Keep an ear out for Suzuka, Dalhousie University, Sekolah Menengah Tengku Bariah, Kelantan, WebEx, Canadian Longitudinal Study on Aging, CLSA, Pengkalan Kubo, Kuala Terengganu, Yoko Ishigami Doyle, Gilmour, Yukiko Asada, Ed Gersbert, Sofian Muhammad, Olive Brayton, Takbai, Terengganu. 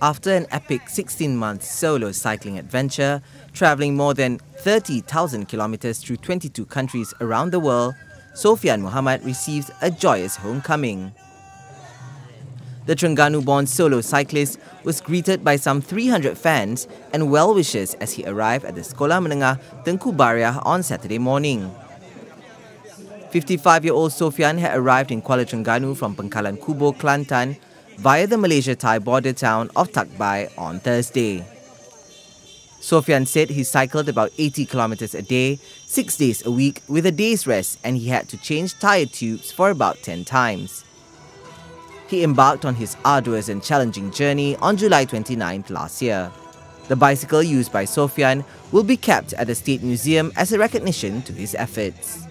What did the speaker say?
after an epic 16-month solo cycling adventure, travelling more than 30,000 kilometres through 22 countries around the world, Sofian Muhammad receives a joyous homecoming. The Terengganu-born solo cyclist was greeted by some 300 fans and well-wishers as he arrived at the Sekolah Menengah Tengku Bariah on Saturday morning. 55-year-old Sofian had arrived in Kuala Terengganu from Pengkalan Kubo, Kelantan, via the Malaysia-Thai border town of Takbai on Thursday. Sofian said he cycled about 80 kilometers a day, 6 days a week, with a day's rest, and he had to change tyre tubes for about 10 times. He embarked on his arduous and challenging journey on July 29th last year. The bicycle used by Sofian will be kept at the State Museum as a recognition to his efforts.